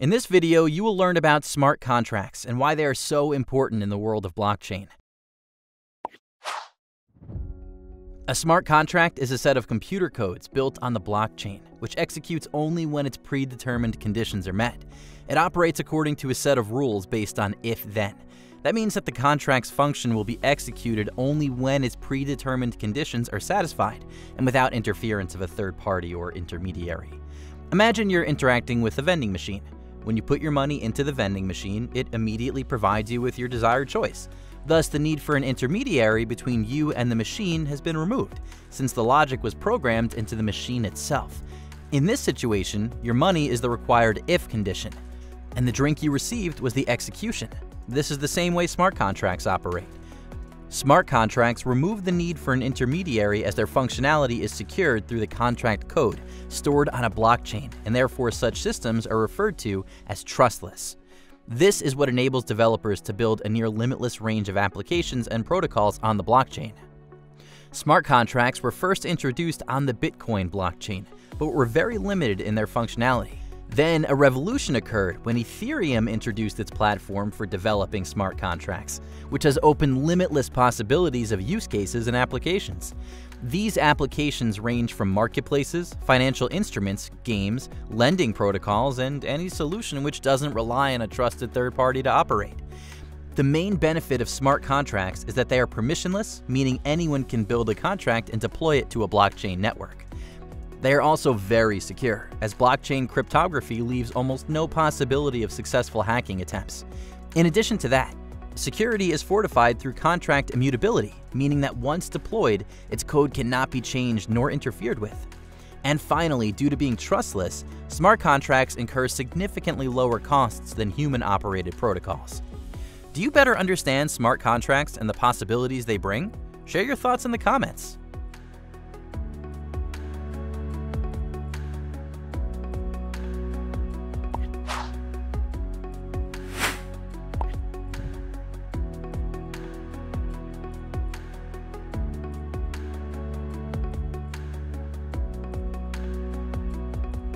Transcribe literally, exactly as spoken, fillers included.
In this video, you will learn about smart contracts and why they are so important in the world of blockchain. A smart contract is a set of computer codes built on the blockchain, which executes only when its predetermined conditions are met. It operates according to a set of rules based on if-then. That means that the contract's function will be executed only when its predetermined conditions are satisfied and without interference of a third party or intermediary. Imagine you're interacting with a vending machine. When you put your money into the vending machine, it immediately provides you with your desired choice. Thus, the need for an intermediary between you and the machine has been removed, since the logic was programmed into the machine itself. In this situation, your money is the required if condition, and the drink you received was the execution. This is the same way smart contracts operate. Smart contracts remove the need for an intermediary as their functionality is secured through the contract code stored on a blockchain, and therefore such systems are referred to as trustless. This is what enables developers to build a near limitless range of applications and protocols on the blockchain. Smart contracts were first introduced on the Bitcoin blockchain, but were very limited in their functionality. Then a revolution occurred when Ethereum introduced its platform for developing smart contracts, which has opened limitless possibilities of use cases and applications. These applications range from marketplaces, financial instruments, games, lending protocols, and any solution which doesn't rely on a trusted third party to operate. The main benefit of smart contracts is that they are permissionless, meaning anyone can build a contract and deploy it to a blockchain network. They are also very secure, as blockchain cryptography leaves almost no possibility of successful hacking attempts. In addition to that, security is fortified through contract immutability, meaning that once deployed, its code cannot be changed nor interfered with. And finally, due to being trustless, smart contracts incur significantly lower costs than human-operated protocols. Do you better understand smart contracts and the possibilities they bring? Share your thoughts in the comments.